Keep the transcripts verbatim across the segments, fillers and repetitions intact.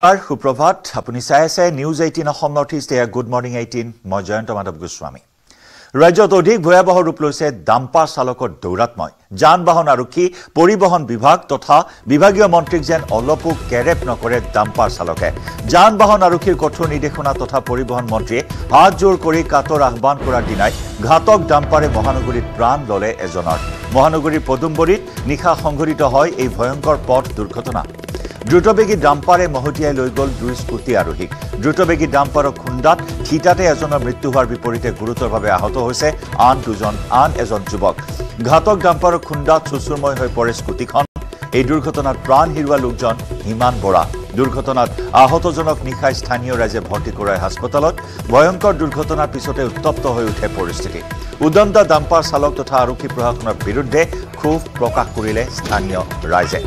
Huprovhat, apuni sai ase News eighteen Assam Northeast a Good Morning eighteen moi Jayanto Madhav Goswami. Rajyot odik bhayabaho rup loise dampa salokor douratmoy janbahon arokhi poribohon bibhag totha bibhagiyo montrik jen olopo kerep nokore dampa saloke janbahon arokhir kothor nidekhona totha poribahon montrie hat jor kore kator ahban korar dinai ghatok dampare mohanogori pran lole ejonor mohanogori podumborit nikha songhorito hoy ei bhoyankor pot durghotona দ্রুতবেগী ডাম্পারে মহতিয়াই লৈ গল দুই scooty আরোহী দ্রুতবেগী ডাম্পারক খুন্দাত থিতাতে এজনৰ মৃত্যু হোৱাৰ বিপৰীতে গুৰুতৰভাৱে আহত হৈছে আন দুজন আন এজন যুৱক ঘাতক ডাম্পাৰক খুন্দাত চুচুৰময় হৈ পৰে স্কুটিখন এই দুৰ্ঘটনাত প্ৰাণ হেৰুৱা লোকজন হিমান বৰা দুৰ্ঘটনাত আহতজনক নিখাই স্থানীয় ৰাজে ভৰ্তি কৰায় হাস্পতালত ভয়ংকৰ দুৰ্ঘটনাৰ পিছতে উত্তপ্ত হৈ উঠে পৰিস্থিতি উদন্ত ডাম্পাৰ চালক তথা আৰক্ষী প্ৰশাসনৰ বিৰুদ্ধে ক্ষোভ প্ৰকাশ কৰিলে স্থানীয় ৰাজে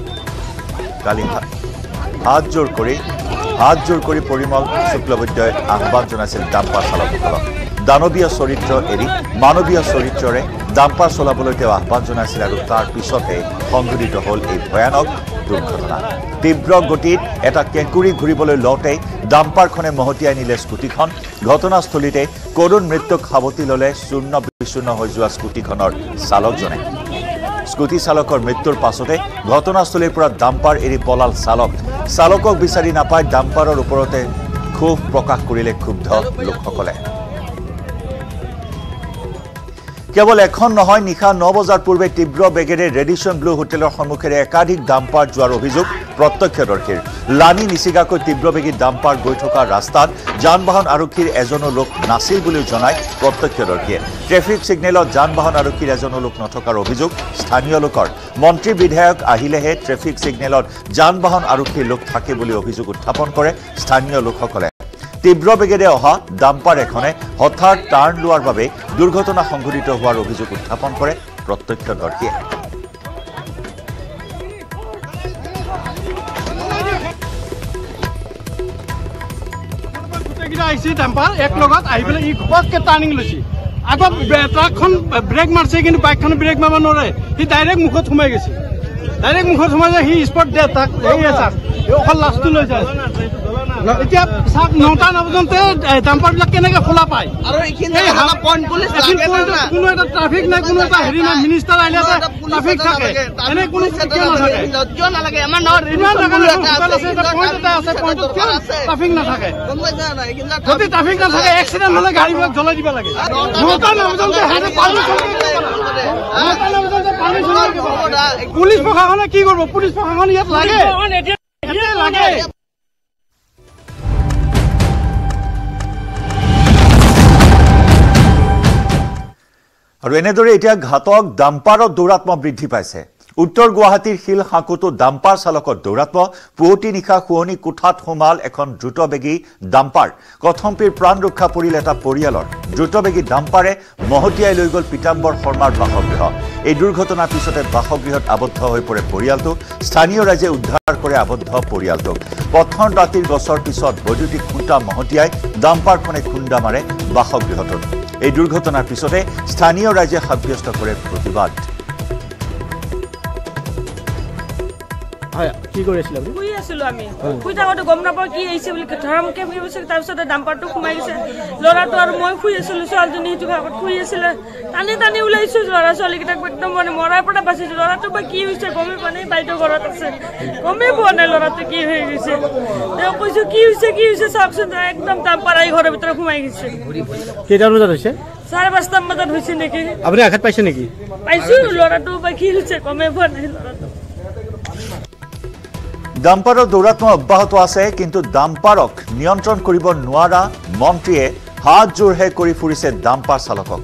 কালিঘাট হাত জোৰ কৰে হাত জোৰ কৰে পৰিমল শুক্লবৈদ্যই আহ্বান জানাইছিল ডাম্পাৰ চালকসকলক দানবীয় চৰিত্ৰ এৰি মানৱীয় চৰিত্ৰৰে ডাম্পাৰ চলাবলৈ তেওঁ আহ্বান জনাইছিল আৰু তাৰ পিছতে সংঘটিত হল এই ভয়ানক দুৰ্ঘটনা তীব্ৰ গতিত এটা কেঁকুৰি ঘূৰিবলৈ লওঁতে ডাম্পাৰখনে মহতিয়াই নিলে স্কুটিখন ঘটনাস্থলীতে কৰুণ মৃত্যুক সাৱতি ললে চূৰ্ণ বিচূৰ্ণ হৈ যোৱা স্কুটিখনৰ চালকজনে স্কুটি চালকৰ মৃত্যুৰ পাছতে ঘটনাস্থলীৰ পৰা ডাম্পাৰ এৰি পলাল চালক চালকক বিচাৰি নাপাই ডাম্পাৰৰ ওপৰতে ক্ষোভ প্ৰকাশ কৰিলে ক্ষুব্ধ লোকসকলে কেৱল এখন নহয় নিশা ন বজাৰ পূৰ্বে তীব্ৰ বেগেৰে ৰেডিশন ব্লু হোটেলৰ সন্মুখেৰে একাধিক ডাম্পাৰ যোৱাৰ অভিযোগ প্ৰত্যক্ষদৰ্শীৰ লানি নিচিগাকৈ তীব্ৰবেগী ডাম্পাৰ গৈ থকা ৰাস্তাত যানবাহন আৰক্ষীৰ এজনো লোক নাছিল বুলিও জনায় প্ৰত্যক্ষদৰ্শীয়ে ট্ৰেফিক সিগনেলত যানবাহন আৰক্ষীৰ এজনো লোক নথকাৰ অভিযোগ স্থানীয় লোকৰ মন্ত্ৰী বিধায়ক আহিলেহে ট্ৰেফিক সিগনেলত যানবাহন আৰক্ষীৰ লোক থাকে বুলি অভিযোগ উত্থাপন কৰে স্থানীয় লোকসকলে তীব্ৰ বেগেৰে অহা ডাম্পাৰ এখনে হঠাৎ টাৰ্ণ লোৱাৰ বাবে দুৰ্ঘটনা সংঘটিত হোৱাৰ অভিযোগ উত্থাপন কৰে প্ৰত্যক্ষদৰ্শীয়ে পুলিশ প্ৰশাসনে কি কৰিব পুলিশ প্ৰশাসন ইয়াত লাগে আৰু এনেদৰে এতিয়া ঘাতক ডাম্পাৰৰ দৌৰাত্ম বৃদ্ধি পাইছে উত্তৰ গুৱাহাটীৰ শিল হাকুটো ডাম্পাৰ চালকৰ দৌৰাত্ম পুৱতি নিখা খুৱনি কোঠাত হোমাল এখন দ্ৰুতবেগী ডাম্পাৰ কথম্পিৰ প্ৰাণ ৰক্ষা পৰিল এটা পৰিয়ালৰ দ্ৰুতবেগী ডাম্পাৰে মহতিয়াই লৈ গল পিতাম্বৰ শৰ্মাৰ বাসগৃহ এই দুৰ্ঘটনাৰ পিছতে বাসগৃহত আবদ্ধ হৈ পৰে পৰিয়ালটো স্থানীয় ৰাজে উদ্ধাৰ কৰে আবদ্ধ পৰিয়ালটোক পথৰ দাঁতিৰ গছৰ পিছত বৈদ্যুতিক খুঁটা মহতিয়াই ডাম্পাৰখনে খুন্দা মাৰে বাসগৃহটোত এই দুৰ্ঘটনাৰ পিছতে স্থানীয় ৰাইজে সাব্যস্ত কৰে প্ৰতিবাদ কি কৰিছিল আমি কই আছিল আমি কই থাকতে গম নাপাও কি হইছে বলি ধরমকে ভিউছে তাৰপিছতে ডাম্পাৰটো ঘুমাই গৈছে লৰাটো আৰু মই ফুই আছিল ছোৱালজনী ইটো ভাগত ফুই আছিল টানি টানি উলাইছো লৰা ছোৱালী কিটা একদম মানে মৰাৰ পৰা বাচিছে লৰাটো বা কি হইছে গমে পানে বাইটো ঘৰত আছে গমে বনে লৰাটো কি হৈ গৈছে তে কৈছো কি হইছে কি হইছে সবসন একদম ডাম্পাৰাই ঘৰৰ ভিতৰ ঘুমাই গৈছে কেইটা বজাত হৈছে চাৰে পাঁচটা বজাত হৈছে নেকি আপুনি আঘাত পাইছে নেকি পাইছো লৰাটো বা কি হইছে গমে বনে লৰাটো ডাম্পাৰৰ দৌৰাত্ম অব্যাহত আছে কিন্তু ডাম্পাৰক নিয়ন্ত্ৰণ কৰিব নোৱাৰা মন্ত্ৰীয়ে হাত জোৰহে কৰি ফুৰিছে ডাম্পাৰ চালকক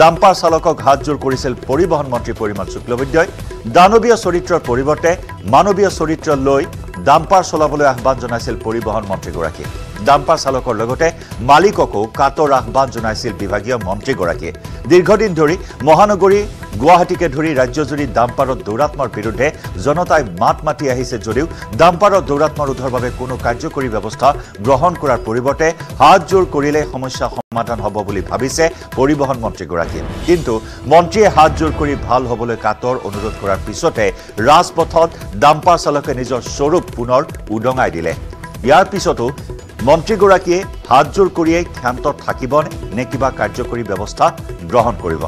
ডাম্পাৰ চালকক হাত জোৰ কৰিছিল পৰিবহণ মন্ত্ৰী পৰিমল শুক্লবৈদ্যই দানৱীয় চৰিত্ৰৰ পৰিৱৰ্তে মানৱীয় চৰিত্ৰ লৈ ডাম্পাৰ চলাবলৈ আহ্বান জনাইছিল পৰিবহণ মন্ত্ৰীগৰাকীয়ে ডাম্পাৰ চালকৰ লগতে মালিককো কাতৰ আহ্বান জনাইছিল বিভাগীয় মন্ত্ৰীগৰাকীয়ে দীৰ্ঘদিন ধৰি মহানগৰী গুৱাহাটীকে ধৰি ৰাজ্যজুৰি ডাম্পাৰৰ দৌৰাত্মৰ বিৰুদ্ধে জনতাই মাত মাতি আহিছে যদিও ডাম্পাৰৰ দৌৰাত্ম ৰোধৰ বাবে কোনো কাৰ্যকৰী ব্যৱস্থা গ্ৰহণ কৰাৰ পৰিৱৰ্তে হাত জোৰ কৰিলে সমস্যা সমাধান হ'ব বুলি ভাবিছে পৰিবহণ মন্ত্ৰীগৰাকীয়ে কিন্তু মন্ত্ৰীয়ে হাত জোৰ কৰি ভাল হ'বলৈ কাতৰ অনুৰোধ কৰাৰ পিছতে ৰাজপথত ডাম্পাৰ চালকে নিজৰ স্বৰূপ পুনৰ উদঙাই দিলে ইয়াৰ পিছতো মন্ত্ৰী গৰাকীয়ে হাতজোৰ কৰিয়ে ক্ষান্ত থাকিব নে কিবা কাৰ্যকৰী ব্যৱস্থা গ্ৰহণ কৰিব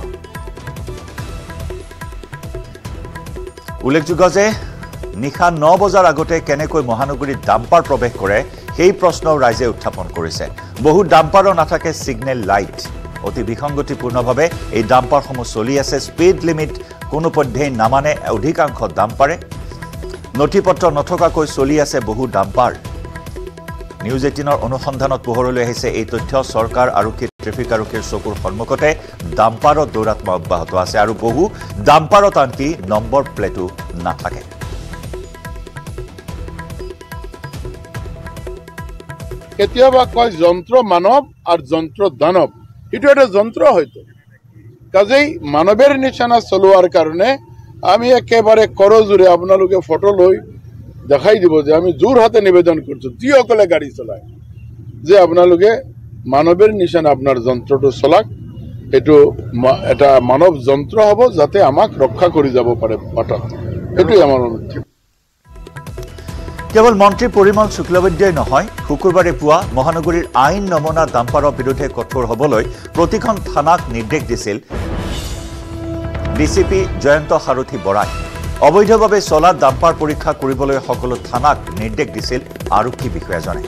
উল্লেখযোগ্য যে নিশা ন বজাৰ আগতে কেনেকৈ মহানগৰীৰ ডাম্পাৰ প্ৰৱেশ কৰে সেই প্ৰশ্ন ৰাইজে উত্থাপন কৰিছে বহু ডাম্পাৰৰ নাথাকে সিগনেল লাইট অতি বিসংগতিপূৰ্ণভাৱে এই ডাম্পাৰসমূহ চলি আছে স্পীড লিমিট কোনো পদ্ধে নামানে অধিকাংশ ডাম্পাৰে নথিপত্ৰ নথকাকৈ চলি আছে বহু ডাম্পাৰ নিউজ eighteen ৰ অনুসন্ধানত পোহৰলৈ আহিছে এই তথ্য সৰকাৰ আৰু ট্ৰেফিক আৰক্ষীৰ চকুৰ সন্মুখতে ডাম্পাৰৰ দৌৰাত্মা অব্যাহত আছে আৰু বহু ডাম্পাৰত আনকি নম্বৰ প্লেটো নাথাকে কেতিয়াবা কয় যন্ত্ৰ মানৱ আৰু যন্ত্ৰ দানৱ ইটো এটা যন্ত্ৰ হয়তো কাজেই মানৱৰ নিশানা চলোৱাৰ কাৰণে আমি একেবাৰে কৰজুৰে আপোনালোকে ফটো লৈ দেখাই দিব যে আমি জোর হাতে নিবেদন করছি যিসকলে গাড়ি চলায় যে আপোনালোকে মানবের নিশানা আপনার যন্ত্রটো চলাক এটো এটা মানব যন্ত্র হব যাতে আমাক রক্ষা কৰি যাব পাৰে পটক এটাই আমাৰ অনুৰোধ কেবল মন্ত্ৰী পৰিমল শুক্লবৈদ্যই নহয় শুকুৰবাৰে পুৱা মহানগৰীৰ আইন নমুনা ডাম্পাৰৰ বিৰুদ্ধে কঠোৰ হবলৈ প্ৰতিখন থানাক নিৰ্দেশ দিছিল ডিসিপি জয়ন্ত হাৰুথি বৰাই অবৈধভাৱে চলা ডাম্পাৰ পৰীক্ষা কৰিবলৈ সকলো থানাক নিৰ্দেশ দিছিল আৰক্ষী বিষয়াজনে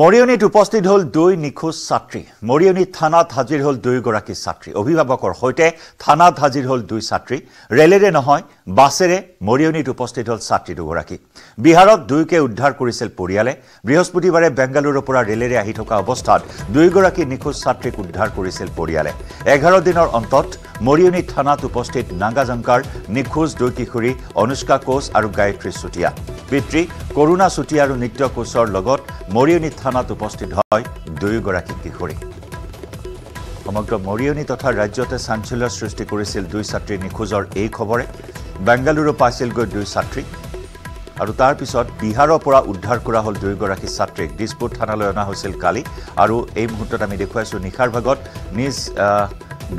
মৰিয়নিত উপস্থিত হল দুই নিখোজ ছাত্ৰী মৰিয়নি থানাত হাজিৰ হল দুই গৰাকী ছাত্ৰী অভিভাৱকৰ হৈতে থানাত হাজিৰ হল দুই ছাত্ৰী ৰেলেৰে নহয় বাছেৰে মৰিয়নিত উপস্থিত হল ছাত্ৰী দুগৰাকী বিহাৰত দুইকে উদ্ধাৰ কৰিছিল পৰিয়ালে বৃহস্পতিবাৰে বেঙ্গালুৰুৰ পৰা ৰেলেৰে আহি থকা অৱস্থাত দুই গৰাকী নিখোজ ছাত্ৰীক উদ্ধাৰ কৰিছিল পৰিয়ালে এঘাৰ দিনৰ অন্তত মৰিয়নি থানাত উপস্থিত নাগাজংকাৰ নিখোজ দুই কিশোৰী অনুষ্কা কোচ আৰু গায়ত্ৰী চুটিয়া পিতৃ কৰুণা চুটিয়া আৰু নিত্য কোচৰ লগত মৰিয়নি থানাত উপস্থিত হয় দুই গৰাকী কিশোৰী সমগ্ৰ মৰিয়নি তথা ৰাজ্যতে চাঞ্চল্য সৃষ্টি কৰিছিল দুই ছাত্ৰী নিখোজৰ এই খবৰে বেঙ্গালুৰু পাইছিল গৈ দুই ছাত্ৰী আৰু তাৰ পিছত বিহাৰৰ পৰা উদ্ধাৰ কৰা হল দুই গৰাকী ছাত্ৰীক দিছপুৰ থানালৈ অনা হৈছিল কালি আৰু এই মুহূৰ্তত আমি দেখুৱাইছো নিখাৰ ভাগত নিজ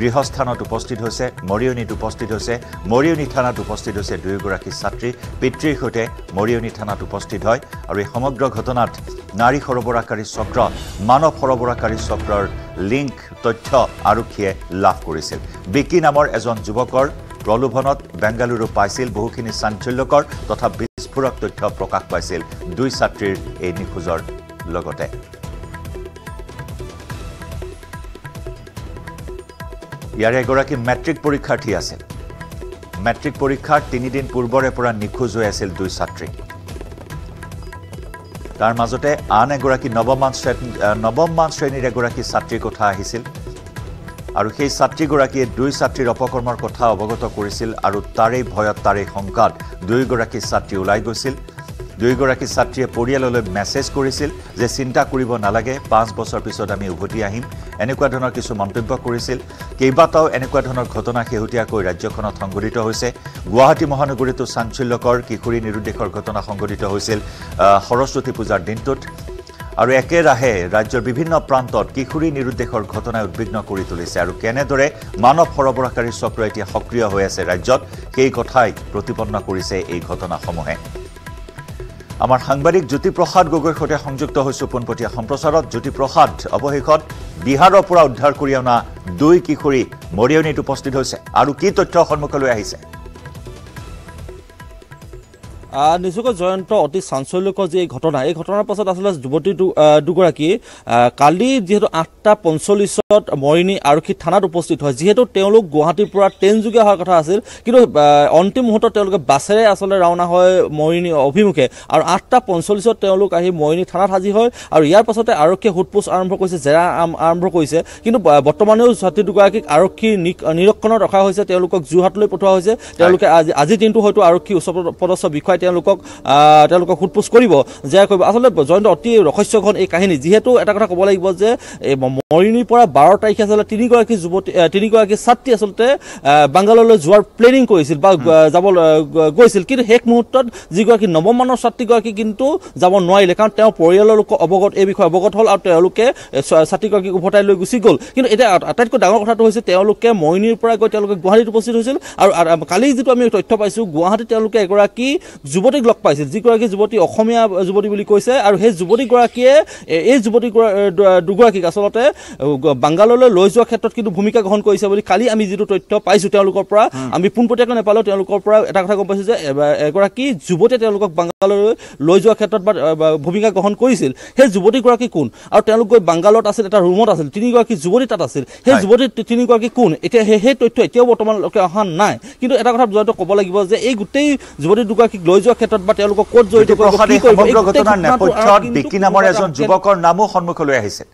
গৃহস্থানত উপস্থিত হৈছে মৰিয়নিত উপস্থিত হৈছে মৰিয়নি থানাত উপস্থিত হৈছে দুই গৰাকী ছাত্ৰী পিতৃৰ সৈতে মৰিয়নি থানাত উপস্থিত হয় আৰু এই সমগ্ৰ ঘটনাত নাৰী সৰবৰাহকাৰী চক্ৰ মানৱ সৰবৰাহকাৰী চক্ৰৰ লিংক তথ্য আৰক্ষীয়ে লাভ কৰিছিল বিকি নামৰ এজন যুৱকৰ প্ৰলোভনত বেঙ্গালুৰু পাইছিল বহুখিনি চাঞ্চল্যকৰ তথা বিস্ফোৰক তথ্য প্ৰকাশ পাইছিল দুই ছাত্ৰীৰ এই নিখোজৰ লগতে ইয়াৰ এগৰাকী মেট্ৰিক পৰীক্ষাৰ্থী আছিল মেট্ৰিক পৰীক্ষাৰ তিনি দিন পূৰ্বৰে পৰা নিখোজ হৈ আছিল দুই ছাত্ৰী তাৰ মাজতে আন এগৰাকী নৱমমান নৱমমান শ্ৰেণীৰ এগৰাকী ছাত্ৰীৰ কথা আহিছিল আৰু সেই ছাত্ৰী গৰাকীয়ে দুই ছাত্ৰীৰ অপকৰ্মৰ কথা অৱগত কৰিছিল আৰু তাৰে ভয়ত তাৰে সংকাত দুই গৰাকী ছাত্ৰী ওলাই গৈছিল দুই গৰাকী ছাত্ৰীয়ে পৰিয়াললৈ মেছেজ কৰিছিল যে চিন্তা কৰিব নালাগে পাঁচ বছৰ পিছত আমি উভতি আহিম এনেকুৱা ধৰণৰ কিছু মন্তব্য কৰিছিল কেইবাটাও এনেকুৱা ধৰণৰ ঘটনা শেহতীয়াকৈ ৰাজ্যখনত সংঘটিত হৈছে গুৱাহাটী মহানগৰীতো চাঞ্চল্যকৰ কিশোৰী নিৰুদ্দেশৰ ঘটনা সংঘটিত হৈছিল সৰস্বতী পূজাৰ দিনটোত আৰু একেৰাহে ৰাজ্যৰ বিভিন্ন প্ৰান্তত কিশোৰী নিৰুদ্দেশৰ ঘটনাই উদ্বিগ্ন কৰি তুলিছে আৰু কেনেদৰে মানৱ সৰবৰাহকাৰী চক্ৰ এতিয়া সক্ৰিয় হৈ আছে ৰাজ্যত সেই কথাই প্ৰতিপন্ন কৰিছে এই ঘটনাসমূহে আমাৰ সাংবাদিক জ্যোতিপ্ৰসাদ গগৈৰ সৈতে সংযুক্ত হৈছো পোনপটীয়া সম্প্ৰচাৰত জ্যোতিপ্ৰসাদ অৱশেষত বিহাৰৰ পৰা উদ্ধাৰ কৰি অনা দুই কিশোৰী মৰিয়নিত উপস্থিত হৈছে আৰু কি তথ্য সন্মুখলৈ আহিছে নিশুক জয়ন্ত অতি চাঞ্চল্যকৰ যে এই ঘটনা এই ঘটনাৰ পাছত আচলতে যুৱতী দুগৰাকী কালি যেহেতু আঠটা পঞ্চল্লিছত মৰিয়নি আৰক্ষী থানাত উপস্থিত হয় যেহেতু তেওঁলোক গুৱাহাটীৰ পৰা ট্ৰেইনযোগে হোৱাৰ কথা আছিল কিন্তু অন্তিম মুহূৰ্তত তেওঁলোকে বাছেৰে আচলতে ৰাওনা হয় মৰিয়নি অভিমুখে আৰু আঠটা পঞ্চল্লিছত তেওঁলোক আহি মৰিয়নি থানাত হাজিৰ হয় আৰু ইয়াৰ পাছতে আৰক্ষীয়ে হুটপোছ আৰম্ভ কৰিছে জেৰা আৰম্ভ কৰিছে কিন্তু বৰ্তমানেও ছাত্ৰী দুগৰাকীক আৰক্ষীৰ নিৰীক্ষণত ৰখা হৈছে তেওঁলোকক যোৰহাটলৈ পঠোৱা হৈছে তেওঁলোকে আজি দিনটো হয়তো আৰক্ষী উচ্চ পদস্থ বিষয়া তেওঁলোকক তেওঁলোকক খুটপুছ কৰিব যে আসলে জয়ন্ত অতি ৰহস্যঘন এই কাহিনী যেহেতু এটা কথা ক'ব লাগিব যে মৰিনিৰ পৰা বাৰ তাৰিখে আসলে তিনি গৰাকী যুৱতী তিনি গৰাকী ছাত্ৰী আসলে বাংগাললৈ যোৱাৰ প্লেনিং কৰিছিল বা যাব গৈছিল কিন্তু এক মুহূৰ্তত যি গৰাকী নৱম মানৰ ছাত্ৰী গৰাকী কিন্তু যাব নোৱাৰিলে কাৰণ তেওঁ পৰিয়ালৰ লোক অৱগত এই বিষয়ে অৱগত হ'ল আৰু তেওঁলোকে ছাত্ৰী গৰাকী উভতাই লৈ গুচি গ'ল কিন্তু এটা আটাইতকৈ ডাঙৰ কথাটো হৈছে তেওঁলোকে মৰিনিৰ পৰা গৈ তেওঁলোকে গুৱাহাটীত উপস্থিত হৈছিল আৰু কালি যেটো আমি তথ্য পাইছো গুৱাহাটী তেওঁলোকে এগৰাকী যুৱতীক লগ পাইছিল যি গৰাকী যুৱতী অসমীয়া যুৱতী বুলি কৈছে আৰু সেই যুৱতী গৰাকীয়ে এই যুৱতী দুগৰাকীক আসলতে বাংগাললৈ লৈ যোৱাৰ ক্ষেত্ৰত কিন্তু ভূমিকা গ্ৰহণ কৰিছে বুলি কালি আমি যেটো তথ্য পাইছো তেওঁলোকৰ পৰা আমি পুনপটীয়াকৈ নেপালো তেওঁলোকৰ পৰা এটা কথা গম পাইছো যে এগৰাকী যুৱতী তেওঁলোকক বাংগাললৈ লৈ যোৱাৰ ক্ষেত্ৰত ভূমিকা গ্ৰহণ কৰিছিল সেই যুৱতী গৰাকী কোন আৰু তেওঁলোক গৈ বাংগালত আছিল এটা ৰুমত আছিল তিনি গৰাকী যুৱতী তাত আছিল সেই যুৱতী তিনি গৰাকী কোন এতিয়া সেই তথ্য এতিয়াও বৰ্তমান লকে অহা নাই কিন্তু এটা কথা জয়ন্ত ক'ব লাগিব যে এই গোটেই যুৱতী দুগৰাকীক লৈ যোৱাৰ ক্ষেত্ৰত বা তেওঁলোকক কোট জড়িত কৰিব কি কৰিব এই ঘটনাৰ নেপথ্যত বিকি নামৰ এজন যুৱকৰ নামো সন্মুখলৈ আহিছে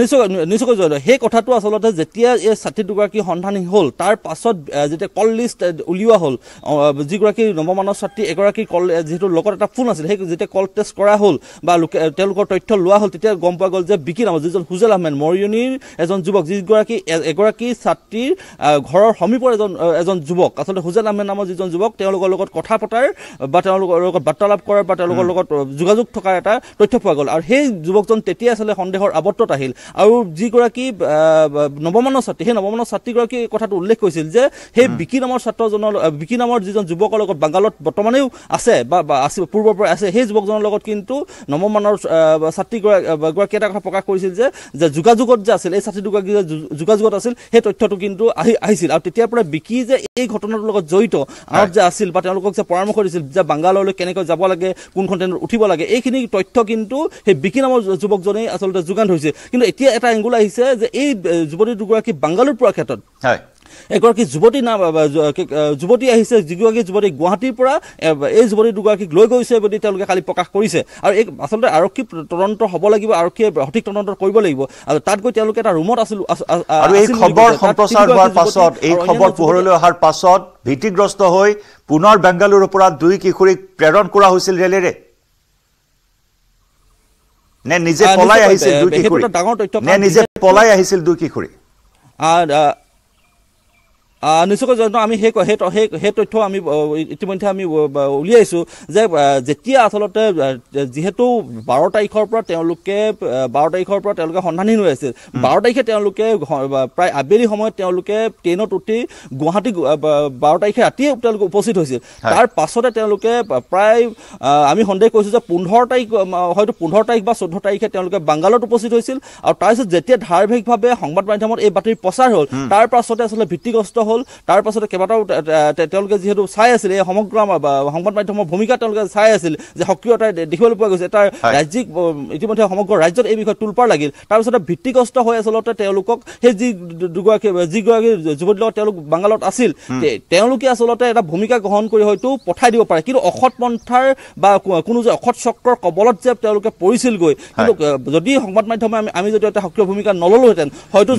নিশ্চয় নিশ্চয় জয়ন্ত সেই কথাটো আচলতে যেতিয়া এই ছাত্ৰী দুগৰাকী সন্ধানী হ'ল তাৰ পাছত যেতিয়া কল লিষ্ট উলিওৱা হ'ল যিগৰাকী নৱমানৰ ছাত্ৰী এগৰাকী কল যিহেতু লগত এটা ফোন আছিল সেই যেতিয়া কল টেষ্ট কৰা হ'ল বা তেওঁলোকৰ তথ্য লোৱা হ'ল তেতিয়া গম পোৱা গ'ল যে বিকি নামৰ যিজন হুজেল আহমেদ মৰিয়নিৰ এজন যুৱক যিগৰাকী এগৰাকী ছাত্ৰীৰ ঘৰৰ সমীপৰ এজন এজন যুৱক আচলতে হুজেল আহমেদ নামৰ যিজন যুৱক তেওঁলোকৰ লগত কথা পতাৰ বা তেওঁলোকৰ লগত বাৰ্তালাপ কৰাৰ বা তেওঁলোকৰ লগত যোগাযোগ থকাৰ এটা তথ্য পোৱা গ'ল আৰু সেই যুৱকজন তেতিয়া আচলতে সন্দেহৰ আৱৰ্তত আহিল আৰু যি গৰাকী নৱমানৰ ছাত্ৰী সেই নৱমানৰ ছাত্ৰীগৰাকী কথাটো উল্লেখ কৰিছিল যে সেই বিকি নামৰ ছাত্ৰজনৰ বিকি নামৰ যিজন যুৱকৰ লগত বাংগালত বৰ্তমানেও আছে বা পূৰ্বৰ পৰা আছে সেই যুৱকজনৰ লগত কিন্তু নৱমানৰ ছাত্ৰীগৰাকী এটা কথা প্ৰকাশ কৰিছিল যে যোগাযোগত যে আছিল এই ছাত্ৰী দুগৰাকী যে যোগাযোগত আছিল সেই তথ্যটো কিন্তু আহি আহিছিল আৰু তেতিয়াৰ পৰা বিকি যে এই ঘটনাটোৰ লগত জড়িত আৰু যে আছিল বা তেওঁলোকক যে পৰামৰ্শ দিছিল যে বাংগাললৈ কেনেকৈ যাব লাগে কোনখন ট্ৰেইনত উঠিব লাগে এইখিনি তথ্য কিন্তু সেই বিকি নামৰ যুৱকজনেই আচলতে যোগান ধৰিছে কিন্তু এতিয়া এটা এংগুল আহিছে যে এই যুৱতী দুগৰাকী বাংগালোৰ পৰা ক্ষেত্ৰত হয় এগৰাকী যুৱতী নাম যুৱতী আহিছে যিগৰাকী যুৱতী গুৱাহাটীৰ পৰা এই যুৱতী দুগৰাকীক লৈ গৈছে বুলি তেওঁলোকে কালি প্ৰকাশ কৰিছে আৰু এই আচলতে আৰক্ষী তদন্ত হ'ব লাগিব আৰক্ষীয়ে সঠিক তদন্ত কৰিব লাগিব আৰু তাত গৈ তেওঁলোকে এটা ৰুমত আছিল আৰু এই খবৰ সম্প্ৰচাৰ হোৱাৰ পাছত এই খবৰ পোহৰলৈ অহাৰ পাছত ভীতিগ্ৰস্ত হৈ পুনৰ বেংগালুৰুৰ পৰা দুই কিশোৰীক প্ৰেৰণ কৰা হৈছিল ৰেলেৰে নে নিজে পলাই আহিছিল দুই কিশোৰী নে নিজে পলাই আহিছিল দুই কিশোৰী নিশ্চয় জয়ন্ত আমি সেই সেই তথ্য আমি ইতিমধ্যে আমি উলিয়াইছোঁ যে যেতিয়া আচলতে যিহেতু বাৰ তাৰিখৰ পৰা তেওঁলোকে বাৰ তাৰিখৰ পৰা তেওঁলোকে সন্ধানহীন হৈ আছিল বাৰ তাৰিখে তেওঁলোকে প্ৰায় আবেলি সময়ত তেওঁলোকে ট্ৰেইনত উঠি গুৱাহাটী বাৰ তাৰিখে ৰাতিয়ে তেওঁলোকে উপস্থিত হৈছিল তাৰ পাছতে তেওঁলোকে প্ৰায় আমি সন্দেহ কৰিছোঁ যে পোন্ধৰ তাৰিখ হয়তো পোন্ধৰ তাৰিখ বা চৈধ্য তাৰিখে তেওঁলোকে বাংগালত উপস্থিত হৈছিল আৰু তাৰপিছত যেতিয়া ধাৰাবাহিকভাৱে সংবাদ মাধ্যমত এই বাতৰি প্ৰচাৰ হ'ল তাৰ পাছতে আচলতে ভিত্তিগ্ৰস্ত হ'ল তাৰ পাছতে কেইবাটাও তেওঁলোকে যিহেতু চাই আছিল এই সমগ্ৰ সংবাদ মাধ্যমৰ ভূমিকা তেওঁলোকে চাই আছিল যে সক্ৰিয়তাই দেখিবলৈ পোৱা গৈছে তাৰ ৰাজ্যিক ইতিমধ্যে সমগ্ৰ ৰাজ্যত এই বিষয়ে তোলপাৰ লাগিল তাৰপিছতে ভিত্তিগ্ৰস্ত হৈ আচলতে তেওঁলোকক সেই যি দুগৰাকী যিগৰাকী যুৱতীৰ লগত তেওঁলোক বাংগালত আছিল তেওঁলোকে আচলতে এটা ভূমিকা গ্ৰহণ কৰি হয়তো পঠাই দিব পাৰে কিন্তু অসৎ পন্থাৰ বা কোনো যে অসৎ চক্ৰৰ কবলত যে তেওঁলোকে পৰিছিলগৈ কিন্তু যদি সংবাদ মাধ্যমে আমি যদি এটা সক্ৰিয় ভূমিকা নললোহেঁতেন হয়তো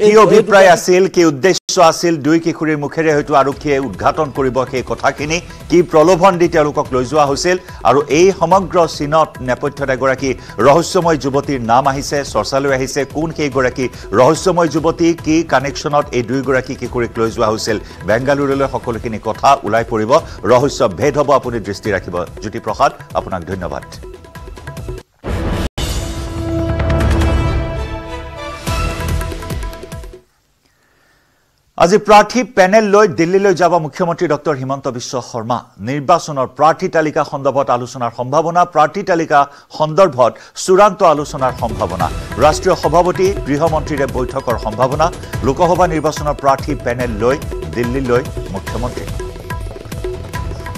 কি অভিপ্ৰায় আছিল কি উদ্দেশ্য আছিল দুই কিশোৰীৰ মুখেৰে হয়তো আৰক্ষীয়ে উদ্ঘাটন কৰিব সেই কথাখিনি কি প্ৰলোভন দি তেওঁলোকক লৈ যোৱা হৈছিল আৰু এই সমগ্ৰ চিনত নেপথ্যত এগৰাকী ৰহস্যময় যুৱতীৰ নাম আহিছে চৰ্চালৈ আহিছে কোন সেইগৰাকী ৰহস্যময় যুৱতী কি কানেকশ্যনত এই দুইগৰাকী কিশোৰীক লৈ যোৱা হৈছিল বেংগালুৰুলৈ সকলোখিনি কথা ওলাই পৰিব ৰহস্য ভেদ হ'ব আপুনি দৃষ্টি ৰাখিব জ্যোতিপ্ৰসাদ আপোনাক ধন্যবাদ আজি প্ৰাৰ্থী পেনেল লৈ দিল্লীলৈ যাব মুখ্যমন্ত্ৰী ডক্টৰ হিমন্ত বিশ্ব শৰ্মা নিৰ্বাচনৰ প্ৰাৰ্থী তালিকা সন্দৰ্ভত আলোচনাৰ সম্ভাৱনা প্ৰাৰ্থী তালিকা সন্দৰ্ভত চূড়ান্ত আলোচনাৰ সম্ভাৱনা ৰাষ্ট্ৰীয় সভাপতি গৃহমন্ত্ৰীৰে বৈঠকৰ সম্ভাৱনা লোকসভা নিৰ্বাচনৰ প্ৰাৰ্থী পেনেল লৈ দিল্লীলৈ মুখ্যমন্ত্ৰী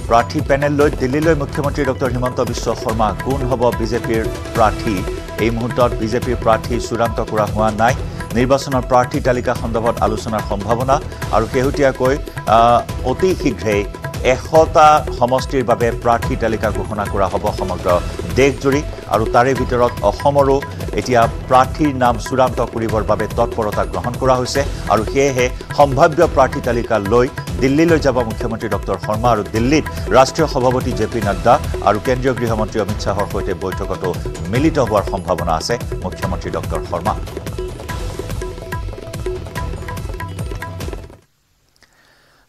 প্ৰাৰ্থী পেনেল লৈ দিল্লীলৈ মুখ্যমন্ত্ৰী ডক্টৰ হিমন্ত বিশ্ব শৰ্মা কোন হ'ব বিজেপিৰ প্ৰাৰ্থী এই মুহূৰ্তত বিজেপিৰ প্ৰাৰ্থী চূড়ান্ত কৰা হোৱা নাই নিৰ্বাচনৰ প্ৰাৰ্থী তালিকা সন্দৰ্ভত আলোচনাৰ সম্ভাৱনা আৰু শেহতীয়াকৈ অতি শীঘ্ৰেই এশটা সমষ্টিৰ বাবে প্ৰাৰ্থী তালিকা ঘোষণা কৰা হ'ব সমগ্ৰ দেশজুৰি আৰু তাৰে ভিতৰত অসমৰো এতিয়া প্ৰাৰ্থীৰ নাম চূড়ান্ত কৰিবৰ বাবে তৎপৰতা গ্ৰহণ কৰা হৈছে আৰু সেয়েহে সম্ভাৱ্য প্ৰাৰ্থী তালিকা লৈ দিল্লীলৈ যাব মুখ্যমন্ত্ৰী ডক্টৰ শৰ্মা আৰু দিল্লীত ৰাষ্ট্ৰীয় সভাপতি জেপি নड्डा আৰু কেন্দ্ৰীয় গৃহমন্ত্ৰী অমিত শাহৰ সৈতে বৈঠকটো মিলিত হোৱাৰ সম্ভাৱনা আছে মুখ্যমন্ত্ৰী ডক্টৰ শৰ্মা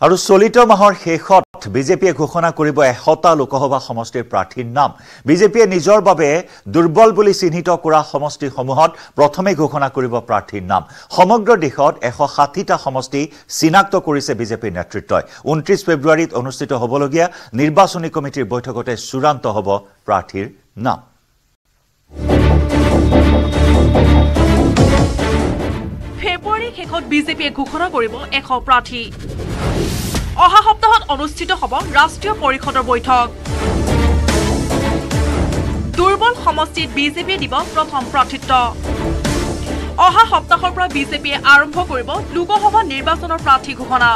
আৰু চলিত মাহৰ শেষত বিজেপিয়ে ঘোষণা কৰিব এশটা লোকসভা সমষ্টিৰ প্ৰাৰ্থীৰ নাম বিজেপিয়ে নিজৰ বাবে দুৰ্বল বুলি চিহ্নিত কৰা সমষ্টি সমূহত প্ৰথমে ঘোষণা কৰিব প্ৰাৰ্থীৰ নাম সমগ্ৰ দেশত এশ ষাঠি টা সমষ্টি চিনাক্ত কৰিছে বিজেপিৰ নেতৃত্বই ঊনত্ৰিশ ফেব্ৰুৱাৰীত অনুষ্ঠিত হ'বলগীয়া নিৰ্বাচনী কমিটিৰ বৈঠকতে চূড়ান্ত হ'ব প্ৰাৰ্থীৰ নাম ফেব্ৰুৱাৰী শেষত বিজেপিয়ে ঘোষণা কৰিব এশ প্ৰাৰ্থী অহা সপ্তাহত অনুষ্ঠিত হ'ব ৰাষ্ট্ৰীয় পৰিষদৰ বৈঠক দুৰ্বল সমষ্টিত বিজেপিয়ে দিব প্ৰথম প্ৰাৰ্থিত্ব অহা সপ্তাহৰ পৰা বিজেপিয়ে আৰম্ভ কৰিব লোকসভা নিৰ্বাচনৰ প্ৰাৰ্থী ঘোষণা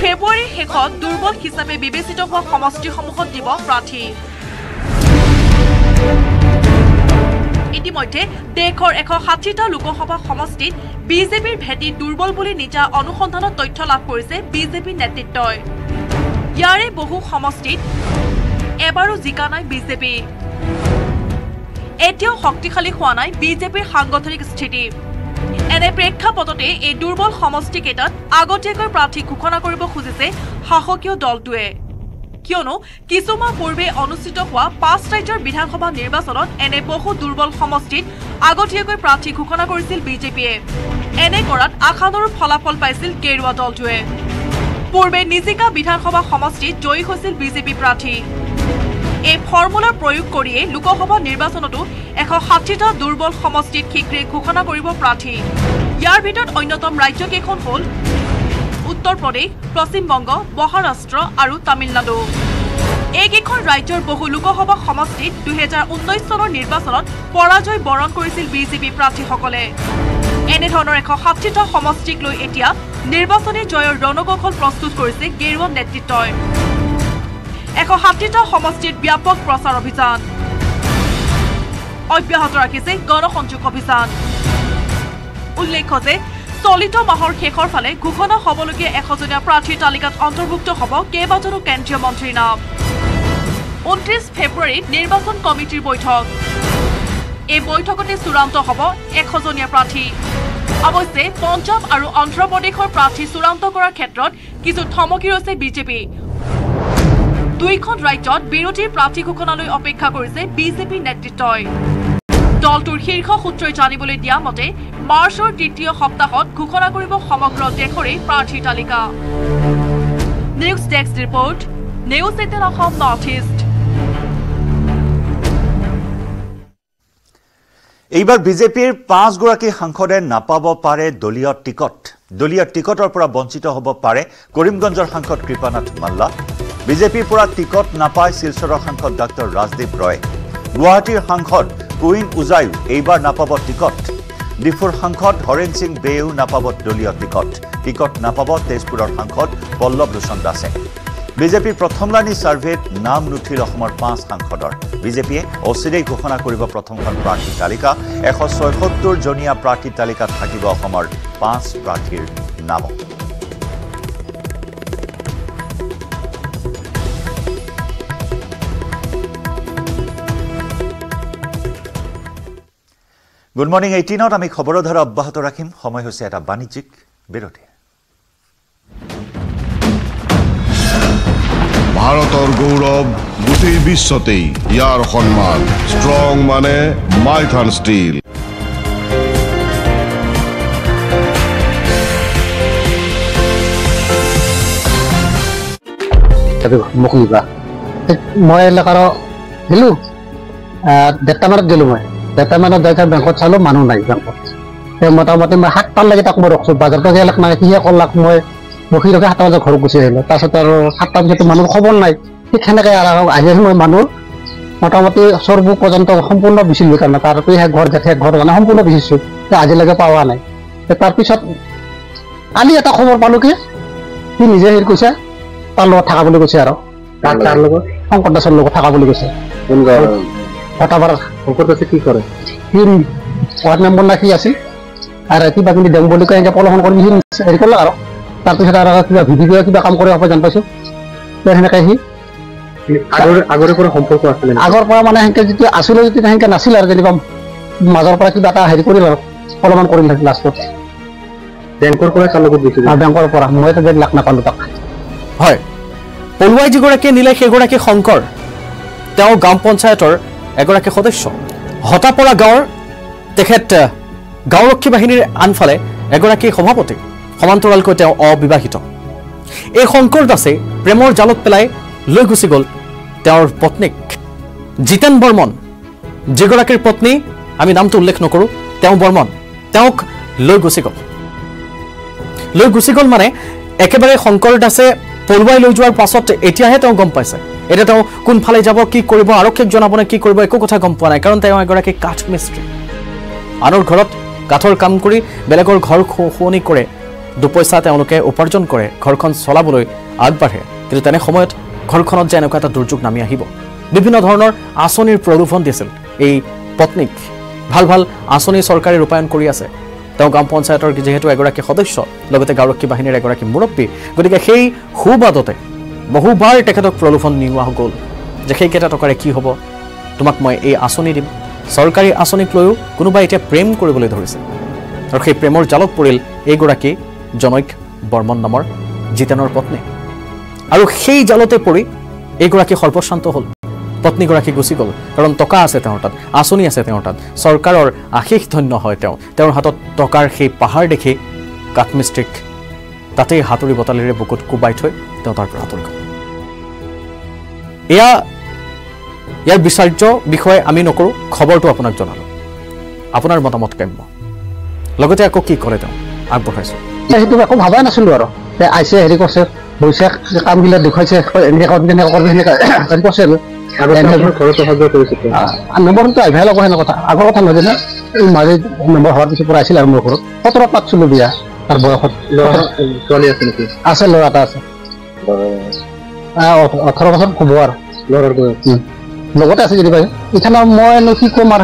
ফেব্ৰুৱাৰীৰ শেষত দুৰ্বল হিচাপে বিবেচিত হোৱা সমষ্টিসমূহত দিব প্ৰাৰ্থী ইতিমধ্যে দেশৰ এশ ষাঠি টা লোকসভা সমষ্টিত বিজেপিৰ ভেটি দুৰ্বল বুলি নিজা অনুসন্ধানত তথ্য লাভ কৰিছে বিজেপি নেতৃত্বই ইয়াৰে বহু সমষ্টিত এবাৰো জিকা নাই বিজেপি এতিয়াও শক্তিশালী হোৱা নাই বিজেপিৰ সাংগঠনিক স্থিতি এনে প্ৰেক্ষাপটতে এই দুৰ্বল সমষ্টি কেইটাত আগতীয়াকৈ প্ৰাৰ্থী ঘোষণা কৰিব খুজিছে শাসকীয় দলটোৱে কিয়নো কিছুমা পূৰ্বে অনুষ্ঠিত হোৱা পাঁচ ৰাজ্যৰ বিধানসভা নিৰ্বাচনত এনে বহু দুৰ্বল সমষ্টিত আগতীয়াকৈ প্ৰাৰ্থী ঘোষণা কৰিছিল বিজেপিয়ে এনে কৰাত আশানুৰূপ ফলাফল পাইছিল গেৰুৱা দলটোৱে পূৰ্বে নিজিকা বিধানসভা সমষ্টিত জয়ী হৈছিল বিজেপি প্ৰাৰ্থী এই ফৰ্মুলা প্ৰয়োগ কৰিয়ে লোকসভা নিৰ্বাচনতো এশ ষাঠি টা দুৰ্বল সমষ্টিত শীঘ্ৰে ঘোষণা কৰিব প্ৰাৰ্থী ইয়াৰ ভিতৰত অন্যতম ৰাজ্যকেইখন হ'ল উত্তৰ প্ৰদেশ পশ্চিমবংগ মহাৰাষ্ট্ৰ আৰু তামিলনাডু এইকেইখন ৰাজ্যৰ বহু লোকসভা সমষ্টিত দুই হাজাৰ ঊনৈশ চনৰ নিৰ্বাচনত পৰাজয় বৰণ কৰিছিল বিজেপি প্ৰাৰ্থীসকলে এনে ধৰণৰ এশ ষাঠি টা সমষ্টিক লৈ এতিয়া নিৰ্বাচনী জয়ৰ ৰণকৌশল প্ৰস্তুত কৰিছে গেৰুৱা নেতৃত্বই এশ ষাঠি টা সমষ্টিত ব্যাপক প্ৰচাৰ অভিযান অব্যাহত ৰাখিছে গণসংযোগ অভিযান উল্লেখ্য যে চলিত মাহৰ শেষৰ ফালে ঘোষণা হ'বলগীয়া এশজনীয়া প্ৰাৰ্থীৰ তালিকাত অন্তৰ্ভুক্ত হ'ব কেইবাজনো কেন্দ্ৰীয় মন্ত্ৰীৰ নাম ঊনত্ৰিশ ফেব্ৰুৱাৰীত নিৰ্বাচন কমিটিৰ বৈঠক এই বৈঠকতে চূড়ান্ত হ'ব এশজনীয়া প্ৰাৰ্থী অৱশ্যে পঞ্জাৱ আৰু অন্ধ্ৰপ্ৰদেশৰ প্ৰাৰ্থী চূড়ান্ত কৰাৰ ক্ষেত্ৰত কিছু থমকি ৰৈছে বিজেপি দুইখন ৰাজ্যত বিৰোধীৰ প্ৰাৰ্থী ঘোষণালৈ অপেক্ষা কৰিছে বিজেপি নেতৃত্বই দলটোৰ শীৰ্ষ সূত্ৰই জানিবলৈ দিয়া মতে মাৰ্চৰ তৃতীয় সপ্তাহত ঘোষণা কৰিব সমগ্ৰ দেশৰে প্ৰাৰ্থী তালিকা news desk report news eighteen Asom north east এইবাৰ বিজেপিৰ পাঁচ গৰাকী সাংসদে নাপাব পাৰে দলীয় টিকট দলীয় টিকটৰ পৰা বঞ্চিত হ'ব পাৰে কৰিমগঞ্জৰ সাংসদ কৃপানাথ মাল্লা বিজেপিৰ পৰা টিকট নাপায় শিলচৰৰ সাংসদ ডাক্তৰ ৰাজদীপ ৰয় গুৱাহাটীৰ সাংসদ কুইন উজায়ু এইবাৰ নাপাব টিকট ডিফুৰ সাংসদ হৰেণ সিং বেও নাপাব দলীয় টিকট টিকট নাপাব তেজপুৰৰ সাংসদ পল্লৱ লোচন দাসে বিজেপিৰ প্ৰথমলানি সাৰ্ভেত নাম নুঠিল অসমৰ পাঁচ সাংসদৰ বিজেপিয়ে অচিৰেই ঘোষণা কৰিব প্ৰথমখন প্ৰাৰ্থী তালিকা এশ ছয়সত্তৰ জনীয়া প্ৰাৰ্থী তালিকাত থাকিব অসমৰ পাঁচ প্ৰাৰ্থীৰ নাম গুড মৰ্নিং এইটিনত আমি খবৰৰ ধাৰা অব্যাহত ৰাখিম সময় হৈছে এটা বাণিজ্যিক বিৰতি ভাৰতৰ গৌৰৱ গোটেই বিশ্বতেই ইয়াৰ সন্মান ষ্ট্ৰং মানে মাইথান ষ্টীল মই এলেকাৰ গেলো দেৰটামানত গেলো মই দেটা মানত দেখা বেংকত চালো মানুহ নাই বেংকত মোটামুটি মই সাতটা লাগি তাক মই ৰখছো বাজাৰত গেলাক নাই সিহে কলাক মই ৰখি ৰখি সাতটা বজাত ঘৰত গুচি আহিলো তাৰপিছত আৰু সাতটা বজাতো মানুহৰ খবৰ নাই ঠিক সেনেকৈ আহি আছো মই মানুহ মোটামুটি চৰ্বু পৰ্যন্ত সম্পূৰ্ণ বিচিলোঁ কাৰণে তাৰতো সেই ঘৰ জেঠে ঘৰ মানে সম্পূৰ্ণ বিচিছোঁ আজিলৈকে পোৱা নাই তাৰপিছত কালি এটা খবৰ পালোঁ কি সি নিজে হেৰি কৈছে তাৰ লগত থাকা বুলি কৈছে আৰু তাৰ লগত শংকৰ দাসৰ লগত থাকা বুলি কৈছে কটাবার শঙ্কর দাসে কি করে ওয়ার্ড নাম্বার না কি আছে আর কিবা কিন্তু দেম বলে পলসন করে হেৰি কৰল আৰ গাঁওৰক্ষী বাহিনীৰ আনফালে এগৰাকী সভাপতি সমান্তৰালকৈ তেওঁ অবিবাহিত এই শংকৰ দাসে প্ৰেমৰ জালত পেলাই লৈ গুচি গল তেওঁৰ পত্নীক জিতেন বৰ্মন যিগৰাকীৰ পত্নী আমি নামটো উল্লেখ নকৰো তেওঁ বৰ্মন তেওঁক লৈ গুচি গল লৈ গুচি গল মানে একেবাৰে শংকৰ দাসে পলুৱাই লৈ যোৱাৰ পাছত এতিয়াহে তেওঁ গম পাইছে এটা তেওঁ কোনফালে যাব কি কৰিব আৰক্ষীক জনাবনে কি কৰিব একো কথা গম পোৱা নাই কাৰণ তেওঁ এগৰাকী কাঠ মিস্ত্ৰী আনৰ ঘৰত কাঠৰ কাম কৰি বেলেগৰ ঘৰ খোনি কৰে দুপইচা তেওঁলোকে উপাৰ্জন কৰে ঘৰখন চলাবলৈ আগবাঢ়ে কিন্তু তেনে সময়ত ঘৰখনত যেন এটা দুৰ্যোগ নামি আহিব বিভিন্ন ধৰণৰ আঁচনিৰ প্ৰলোভন দিছিল এই পত্নীক ভাল ভাল আঁচনি চৰকাৰে ৰূপায়ণ কৰি আছে তেওঁ গ্ৰাম পঞ্চায়তৰ যিহেতু এগৰাকী সদস্য লগতে গাঁওৰক্ষী বাহিনীৰ এগৰাকী মুৰব্বী গতিকে সেই সুবাদতে বহুবাৰ তেখেতক প্ৰলোভন নিয়া গ'ল যে সেই কেইটা টকাৰে কি হ'ব তোমাক মই এই আঁচনি দিম সৰকাৰি আসনিক লয়ও কোনোবা এটা প্ৰেম কৰিবলৈ ধৰিছে আৰু সেই প্ৰেমৰ জালত পৰিল এই গৰাকী জনৈক বৰ্মন নামৰ জিতেনৰ পত্নী আৰু সেই জালতে পৰি এই গৰাকী সৰ্বশান্ত হল পত্নী গৰাকী গুচি গল কাৰণ টকা আছে তেওঁৰ হাতত আসনি আছে তেওঁৰ হাতত সৰকাৰৰ আশীষ ধন্য হয় তেওঁ তেওঁৰ হাতত টকাৰ সেই পাহাৰ দেখি কাঠমিস্ত্ৰীক তাতে হাতুৰি বটালিৰে বুকুত কোবাই থৈ তেওঁ তাৰ পৰা আঁতৰি গল এয়া ইয়াৰ বিচাৰ্য বিষয়ে আমি নকৰো খবৰটো আপোনাক জনালো আপোনাৰ মতামত কেম্ব লগতে আকো কি কৰে তেওঁ আগবঢ়াইছো সেইটো আকো ভাবা নাছিল আৰু তে আইছে হেৰি কৰিছে বৈশাখ কামবিলাক দেখাইছে এনেকৈ কৰিলে কৰিলে কৰিছে আৰু এনেকৈ খৰচ সাহায্য কৰিছে আৰু নম্বৰটো আইভাই লগা হেন কথা আগৰ কথা নহয় না এই মাঝে নম্বৰ হোৱাৰ পিছত পৰা আছিল আৰু মোৰ ঘৰত সতৰা পাঁচ চলো বিয়া আৰু বয়সত চলি আছে নেকি আছে ল'ৰা এটা আছে আ ওঠৰ বছৰ খুব আৰু ল'ৰাৰ গৈ লগতে আছে যদি এখানে ময়নো কি কম আর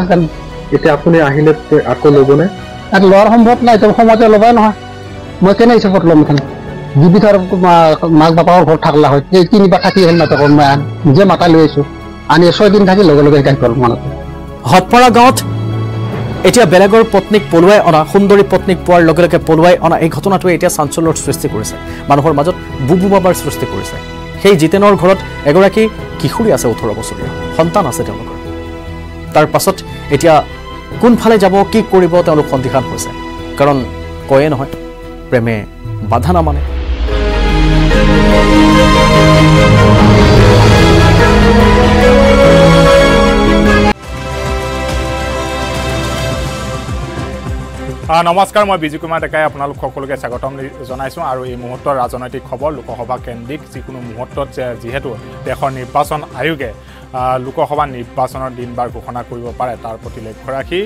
এটা আপনি আহিলে আকো লবনে আর লওয়ার সম্ভব নাই তো সমাজে লবাই নহয় মই কেনে হিসাবত লম এখানে জীবিতার মাক বাপার ঘর থাকলা হয় এই তিনিবা থাকি হেন না তখন মই নিজে মাতা লৈ আছো আনি ছয় দিন থাকি লগে লগে কাজ কল মনত হতপৰা গাঁৱত এতিয়া বেলেগৰ পত্নীক পলুৱাই অনা সুন্দৰী পত্নীক পোৱাৰ লগে লগে পলুৱাই অনা এই ঘটনাটো এতিয়া চাঞ্চল্যৰ সৃষ্টি কৰিছে মানুহৰ মাজত বুবু বাবাৰ সৃষ্টি কৰিছে সেই জিতেনৰ ঘৰত এগৰাকী কিশোৰী আছে ওঠৰ বছৰীয়া সন্তান আছে তেওঁলোকৰ তাৰ পাছত এতিয়া কোনফালে যাব কি কৰিব তেওঁলোক সন্ধিহান হৈছে কাৰণ কয়ে নহয় প্ৰেমে বাধা নামানে নমস্কাৰ মই বিজু কুমাৰ ডেকাই আপোনালোক সকলোকে স্বাগতম জনাইছো আৰু এই মুহূৰ্তৰ ৰাজনৈতিক খবৰ লোকসভা কেন্দ্ৰিক যিকোনো মুহূৰ্তত যিহেতু দেশৰ নিৰ্বাচন আয়োগে লোকসভা নিৰ্বাচনৰ দিনবাৰ ঘোষণা কৰিব পাৰে তাৰ প্ৰতি লক্ষ্য ৰাখি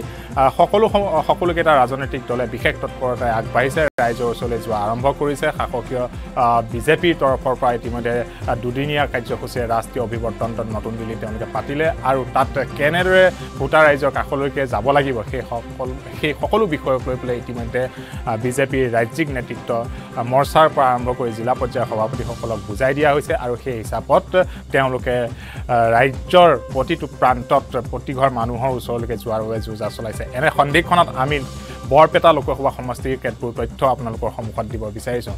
সকলো সকলোকেইটা ৰাজনৈতিক দলে বিশেষ তৎপৰতাৰে আগবাঢ়িছে ৰাইজৰ ওচৰলৈ যোৱা আৰম্ভ কৰিছে শাসকীয় বিজেপিৰ তৰফৰ পৰা ইতিমধ্যে দুদিনীয়া কাৰ্যসূচী ৰাষ্ট্ৰীয় অভিৱৰ্তনত নতুন দিল্লীত তেওঁলোকে পাতিলে আৰু তাত কেনেদৰে ভোটাৰ ৰাইজৰ কাষলৈকে যাব লাগিব সেই সকল সেই সকলো বিষয়ক লৈ পেলাই ইতিমধ্যে বিজেপিৰ ৰাজ্যিক নেতৃত্ব মৰ্চাৰ পৰা আৰম্ভ কৰি জিলা পৰ্যায়ৰ সভাপতিসকলক বুজাই দিয়া হৈছে আৰু সেই হিচাপত তেওঁলোকে ৰাজ্যৰ প্ৰতিটো প্ৰান্তত প্ৰতিঘৰ মানুহৰ ওচৰলৈকে যোৱাৰ বাবে যো যা চলাইছে এনে সন্ধিক্ষণত আমি বৰপেটা লোকসভা সমষ্টিৰ কেতবোৰ তথ্য আপোনালোকৰ সন্মুখত দিব বিচাৰিছোঁ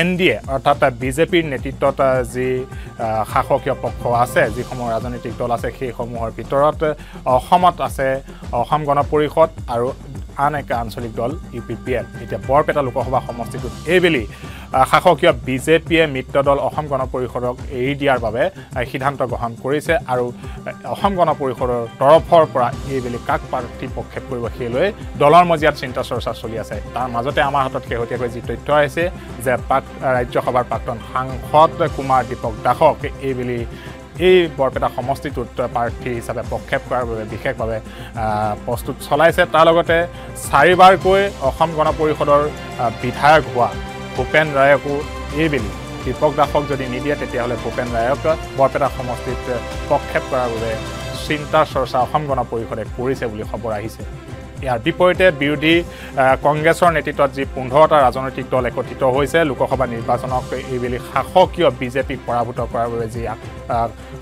এন ডি এ অৰ্থাৎ বিজেপিৰ নেতৃত্বত যি শাসকীয় পক্ষ আছে যিসমূহ ৰাজনৈতিক দল আছে সেইসমূহৰ ভিতৰত অসমত আছে অসম গণ পৰিষদ আৰু আন এক আঞ্চলিক দল ইউ পি পি এল এতিয়া বৰপেটা লোকসভা সমষ্টিটোত এইবেলি শাসকীয় বিজেপিয়ে মিত্ৰ দল অসম গণ পৰিষদক এৰি দিয়াৰ বাবে সিদ্ধান্ত গ্ৰহণ কৰিছে আৰু অসম গণ পৰিষদৰ তৰফৰ পৰা এইবেলি কাক প্ৰাৰ্থী প্ৰক্ষেপ কৰিব সেই লৈ দলৰ মজিয়াত চিন্তা চৰ্চা চলি আছে তাৰ মাজতে আমাৰ হাতত শেহতীয়াকৈ যি তথ্য আহিছে যে ৰাজ্যসভাৰ প্ৰাক্তন সাংসদ কুমাৰ দীপক দাসক এইবেলি এই বৰপেটা সমষ্টিটোত প্ৰাৰ্থী হিচাপে প্ৰক্ষেপ কৰাৰ বাবে বিশেষভাৱে প্ৰস্তুত চলাইছে তাৰ লগতে চাৰিবাৰকৈ অসম গণ পৰিষদৰ বিধায়ক হোৱা ভূপেন ৰায়কো এইবেলি দীপক দাসক যদি নিদিয়ে তেতিয়াহ'লে ভূপেন ৰায়ক বৰপেটা সমষ্টিত প্ৰক্ষেপ কৰাৰ বাবে চিন্তা চৰ্চা অসম গণ পৰিষদে কৰিছে বুলি খবৰ আহিছে ইয়াৰ বিপৰীতে বিৰোধী কংগ্ৰেছৰ নেতৃত্বত যি পোন্ধৰটা ৰাজনৈতিক দল একত্ৰিত হৈছে লোকসভা নিৰ্বাচনক এইবেলি শাসকীয় বিজেপিক পৰাভূত কৰাৰ বাবে যি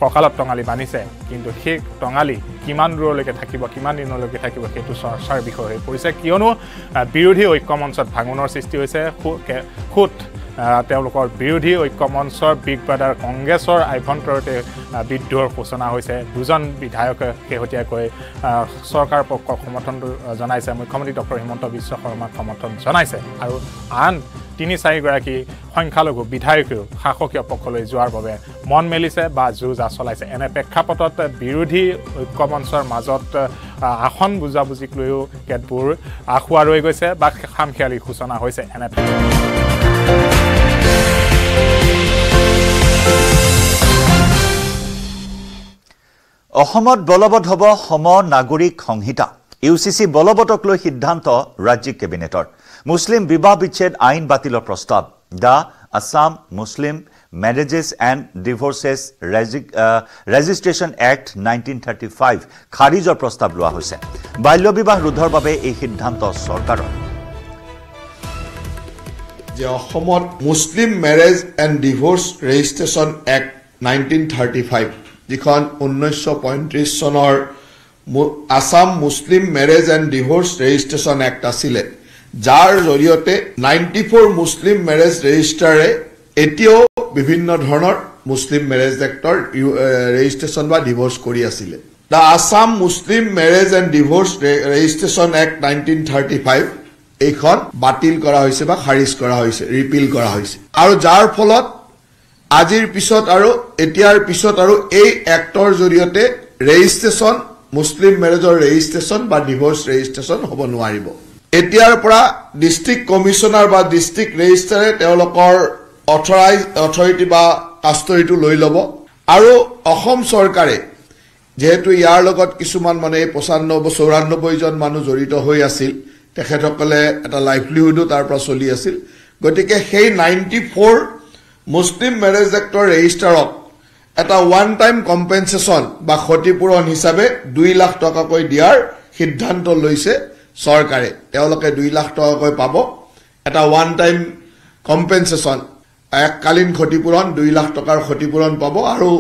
কঁকালত টঙালি বানিছে কিন্তু সেই টঙালি কিমান দূৰলৈকে থাকিব কিমান দিনলৈকে থাকিব সেইটো চৰ্চাৰ বিষয় হৈ পৰিছে কিয়নো বিৰোধী ঐক্যমঞ্চত ভাঙোনৰ সৃষ্টি হৈছে খুত তেওঁলোকৰ বিৰোধী ঐক্যমঞ্চৰ বিগ ব্ৰাদাৰ কংগ্ৰেছৰ আইভন্তৰতে বিদ্ৰোহৰ সূচনা হৈছে দুজন বিধায়ক কেহতিয়াকৈ চৰকাৰ পক্ষ সমৰ্থন জনাইছে মুখ্যমন্ত্ৰী ডক্টৰ হিমন্ত বিশ্ব শৰ্মাক সমৰ্থন জনাইছে আৰু আন তিনি চাৰি গৰাকী সংখ্যালঘু বিধায়কও শাসকীয় পক্ষলৈ যোৱাৰ বাবে মন মেলিছে বা যুঁজ চলাইছে এনে প্ৰেক্ষাপটত বিৰোধী ঐক্যমঞ্চৰ মাজত আসন বুজাবুজিক লৈও কেতবোৰ আখুৱা ৰৈ গৈছে বা খামখেয়ালি সূচনা হৈছে এনে অসমত বলবৎ হব সম নাগৰিক সংহিতা ইউসিসি বলবতক লৈ সিদ্ধান্ত ৰাজ্যিক কেবিনেটৰ মুসলিম বিবাহ বিচ্ছেদ আইন বাতিলৰ প্ৰস্তাৱ the Assam Muslim marriages and divorces registration act nineteen thirty five খাৰিজৰ প্ৰস্তাৱ লোৱা হৈছে বাল্য বিবাহ ৰোধৰ বাবে এই সিদ্ধান্ত চৰকাৰৰ যে অসমৰ Muslim marriage and divorce registration act nineteen thirty five जिखन ঊনৈছশ পঁয়ত্ৰিছ চনৰ Assam Muslim marriage and divorce registration act আছিল যাৰ জৰিয়তে ninety-four মুসলিম ম্যাৰেজ ৰেজিষ্টাৰে এতিয়াও বিভিন্ন ধৰণৰ মুসলিম ম্যাৰেজ এক্টৰ ৰেজিষ্ট্ৰেচন বা ডিভোৰ্স কৰি আছিল the Assam Muslim marriage and divorce registration act nineteen thirty five এখন বাতিল কৰা হৈছে বা খাৰিজ কৰা হৈছে ৰিপিল কৰা হৈছে আৰু যাৰ ফলত আজিৰ পিছত আৰু এতিয়াৰ পিছত আৰু এই এক্টৰ জৰিয়তে ৰেজিষ্ট্ৰেচন মুসলিম ম্যাৰেজৰ ৰেজিষ্ট্ৰেচন বা ডিভোৰ্স ৰেজিষ্ট্ৰেচন হ'ব নোৱাৰিব এতিয়াৰ পৰা ডিস্ট্ৰিক্ট কমিশনাৰ বা ডিস্ট্ৰিক্ট ৰেজিষ্ট্ৰাৰে তেওঁলোকৰ অথৰাইজ অথৰিটি বা কাষ্টৰিটো লৈ লব আৰু অসম চৰকাৰে যেহেতু ইয়াৰ লগত কিছুমান মানে পঁচানব্বৈ চৌৰানব্বৈ জন মানুহ জড়িত হৈ আছিল তেখেতসকলে এটা লাইভলিহুড তাৰ পৰা চলি আছিল গতিকে সেই ninety-four Muslim Marriage Actor Register at a one-time compensation by Khotipuron Hisabe, two lakh taka koi diar, Siddhanto loise, Sorkare. Teoloke two lakh taka koi pabo, at a one-time compensation. Ekkalin Khotipuron, two lakh taka Khotipuron pabo, aru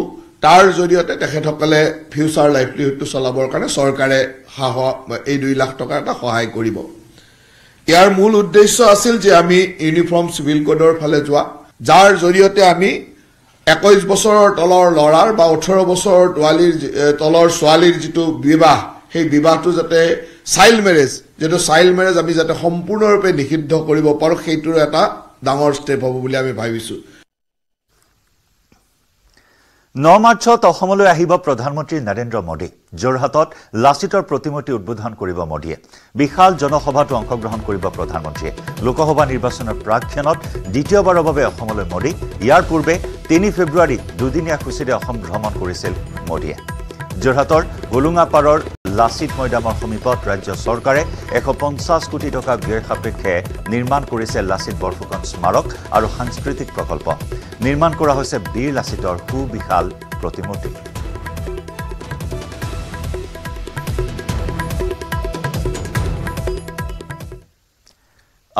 tar joriote tekhetokale future livelihood to solabor karone, Sorkare haha ei two lakh taka ta sohay koribo. Iar mul uddeshyo asil je ami uniform civil code or phale joa. যাৰ জৰিয়তে আমি একৈশ বছৰৰ তলৰ লৰাৰ বা ওঠৰ বছৰৰ ছোৱালীৰ তলৰ ছোৱালীৰ যেটো বিবাহ সেই বিবাহটো যাতে চাইল্ড ম্যাৰেজ যেটো চাইল্ড ম্যাৰেজ আমি যাতে সম্পূৰ্ণৰূপে নিষিদ্ধ কৰিব পাৰো সেইটো এটা ডাঙৰ স্টেপ হ'ব বুলি আমি ভাবিছো নমাছত অসমলৈ আহিব প্ৰধানমন্ত্ৰী নৰেন্দ্ৰ মোদী জৰহাটত লাচিতৰ প্ৰতিমূৰ্তি উদ্বোধন কৰিব মোদীয়ে বিশাল জনসভাত অংশগ্ৰহণ কৰিব প্ৰধানমন্ত্ৰীয়ে লোকসভা নিৰ্বাচনৰ প্ৰাক্ষণত দ্বিতীয়বাৰৰ বাবে অসমলৈ মোদী ইয়াৰ পূৰ্বে তিনি ফেব্ৰুৱাৰী দুদিনীয়া খুচিৰে অসম ভ্ৰমণ কৰিছিল মোদীয়ে জৰহাটৰ গোলুঙাপাৰৰ লাচিত মৈদামৰ সমীপত ৰাজ্য চৰকাৰে এশ পঞ্চাছ কোটি টকা ব্যয় সাপেক্ষে নিৰ্মাণ কৰিছে লাচিত বৰফুকন স্মাৰক আৰু সাংস্কৃতিক প্ৰকল্প নিৰ্মাণ কৰা হৈছে বীৰ লাচিতৰ সুবিশাল প্ৰতিমূৰ্তি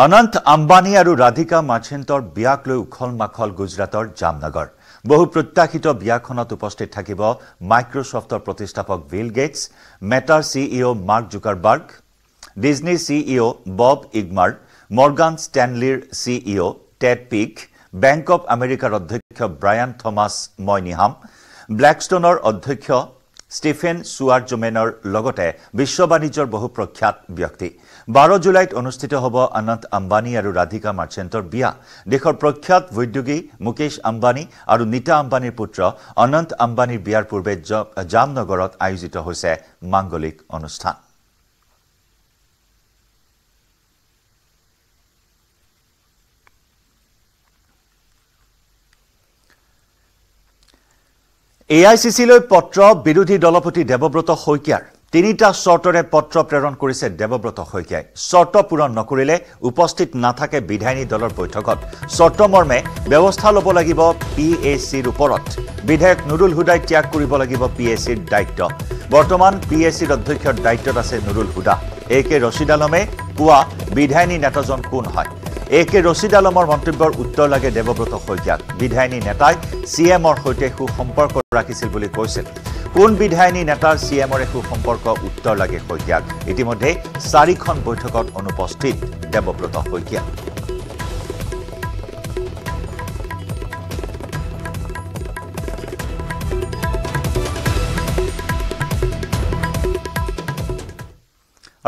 অনন্ত আম্বানী আৰু ৰাধিকা মাছেন্তৰ বিয়াক লৈ উখল মাখল গুজৰাটৰ জামনগৰ বহু প্ৰত্যাশিত বিয়াখনত উপস্থিত থাকিব মাইক্ৰোসফটৰ প্ৰতিষ্ঠাপক বিল গেটছ মেটাৰ CEO Mark Zuckerberg Disney CEO Bob ইগমাৰ মৰ্গান ষ্টেনলিৰ CEO Ted Pick bank of আমেৰিকাৰ অধ্যক্ষ ব্ৰায়ান থমাস মইনিহাম ব্ল্যাকস্টোনৰ অধ্যক্ষ স্টিফেন সুৱাৰ্জমেনৰ লগতে বিশ্ব বাণিজ্যৰ বহু প্ৰখ্যাত ব্যক্তি বাৰ জুলাইত অনুষ্ঠিত হ'ব অনন্ত আম্বানী আৰু ৰাধিকা মাৰ্চেন্টৰ বিয়া দেশৰ প্ৰখ্যাত উদ্যোগী মুকেশ আম্বানী আৰু নীতা আম্বানীৰ পুত্ৰ অনন্ত আম্বানীৰ বিয়াৰ পূৰ্বে জামনগৰত আয়োজিত হৈছে মাংগলিক অনুষ্ঠান A I C C লৈ পত্ৰ বিৰোধী দলপতি দেৱব্ৰত শইকীয়াৰ তিনিটা শৰ্টৰে পত্ৰ প্ৰেৰণ কৰিছে দেৱব্ৰত শইকীয়াই শৰ্ট পূৰণ নকৰিলে উপস্থিত নাথাকে বিধায়নী দলৰ বৈঠকত শৰ্ট মৰ্মে ব্যৱস্থা ল'ব লাগিব পিএসিৰ ওপৰত বিধায়ক নুৰুল হুদাই ত্যাগ কৰিব লাগিব পিএসিৰ দায়িত্ব বৰ্তমান পিএসিৰ অধ্যক্ষৰ দায়িত্বত আছে নুৰুল হুদা একে ৰছিদ আলমে কোৱা বিধায়নী নেতাজন কোন হয় একে ৰছিদ আলমৰ মন্তব্যৰ উত্তৰ লাগে দেৱব্ৰত শইকীয়াক বিধায়নী নেতাই সিএমৰ সৈতে সুসম্পৰ্ক ৰাখিছিল বুলি কৈছিল কোন বিধায়নী নেতাৰ সিএমৰ একো সম্পৰ্ক উত্তৰ লাগে শইকীয়াক ইতিমধ্যে চাৰিখন বৈঠকত অনুপস্থিত দেৱব্ৰত শইকীয়া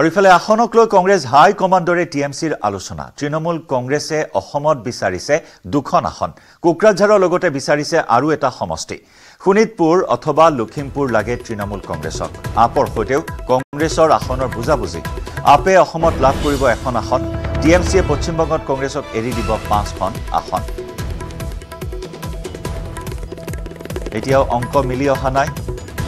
আৰিফালে আখনক লৈ কংগ্ৰেছ হাই কমাণ্ডৰে টিএমসিৰ আলোচনা তৃণমূল কংগ্ৰেছে অসমত বিচাৰিছে দুখন আসন কোকৰাঝাৰৰ লগতে বিচাৰিছে আৰু এটা সমষ্টি খুনিতপুৰ অথবা লখিমপুৰ লাগে তৃণমূল কংগ্ৰেছক আপৰ হৈতেও কংগ্ৰেছৰ আসনৰ বুজাবুজি আপে অসমত লাভ কৰিব এখন আসন টিএমসিয়ে পশ্চিমবংগত কংগ্ৰেছক এৰি দিব পাঁচখন আসন এতিয়াও অংক মিলি অহা নাই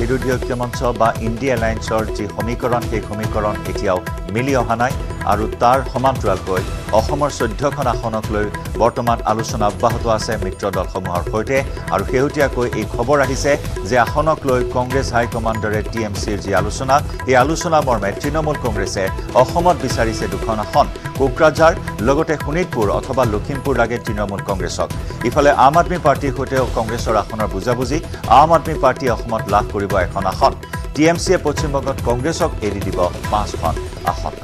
বিৰোধী ঐক্যমঞ্চ বা ইন্ডিয়া এলায়েন্সৰ যে সমীকৰণ সেই সমীকৰণ এতিয়াও মিলি অহা নাই আৰু তাৰ সমান্তৰালকৈ অসমৰ চৈধ্যখন আসনক লৈ বৰ্তমান আলোচনা অব্যাহত আছে মিত্ৰ দলসমূহৰ সৈতে আৰু শেহতীয়াকৈ এই খবৰ আহিছে যে আসনক লৈ কংগ্ৰেছ হাই কমাণ্ডৰে টিএমসিৰ যি আলোচনা এই আলোচনা মৰ্মে তৃণমূল কংগ্ৰেছে অসমত বিচাৰিছে দুখন আসন কোকৰাঝাৰ লগতে শোণিতপুৰ অথবা লখিমপুৰ লাগে তৃণমূল কংগ্ৰেছক ইফালে আম আদমি পাৰ্টিৰ সৈতে কংগ্ৰেছৰ আসনৰ বুজাবুজি আম আদমি পাৰ্টিয়ে অসমত লাভ কৰিব এখন আসন টিএমসিয়ে পশ্চিমবংগত কংগ্ৰেছক এৰি দিব পাঁচখন আসন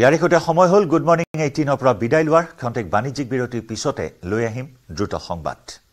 ইয়াৰ সৈতে সময় হ'ল গুড মৰ্ণিং এইটিনৰ পৰা বিদায় লোৱাৰ খন্তেক বাণিজ্যিক বিৰতিৰ পিছতে লৈ আহিম দ্ৰুত সংবাদ